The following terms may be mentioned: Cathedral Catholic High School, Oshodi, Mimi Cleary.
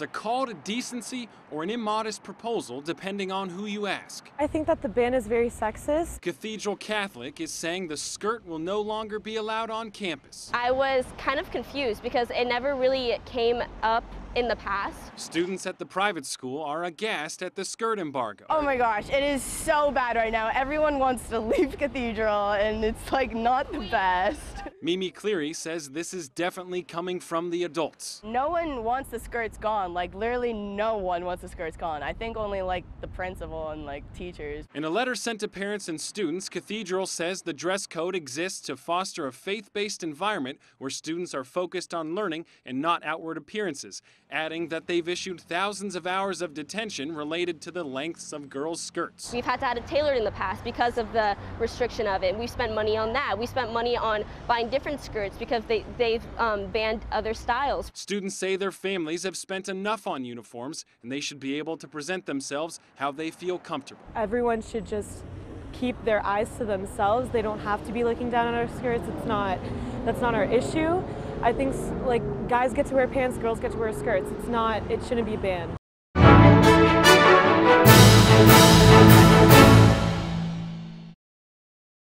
It's a call to decency or an immodest proposal, depending on who you ask. I think that the ban is very sexist. Cathedral Catholic is saying the skirt will no longer be allowed on campus. I was kind of confused because it never really came up in the past. Students at the private school are aghast at the skirt embargo. Oh my gosh, it is so bad right now. Everyone wants to leave Cathedral and it's like not the best. Mimi Cleary says this is definitely coming from the adults. No one wants the skirts gone. Like literally no one wants the skirts gone. I think only like the principal and like teachers. In a letter sent to parents and students, Cathedral says the dress code exists to foster a faith-based environment where students are focused on learning and not outward appearances, adding that they've issued thousands of hours of detention related to the lengths of girls' skirts. We've had to have it tailored in the past because of the restriction of it. We've spent money on that. We spent money on buying different skirts because they've banned other styles. Students say their families have spent enough on uniforms and they should be able to present themselves how they feel comfortable. Everyone should just keep their eyes to themselves. They don't have to be looking down on our skirts. That's not our issue. I think like guys get to wear pants, girls get to wear skirts. It shouldn't be banned.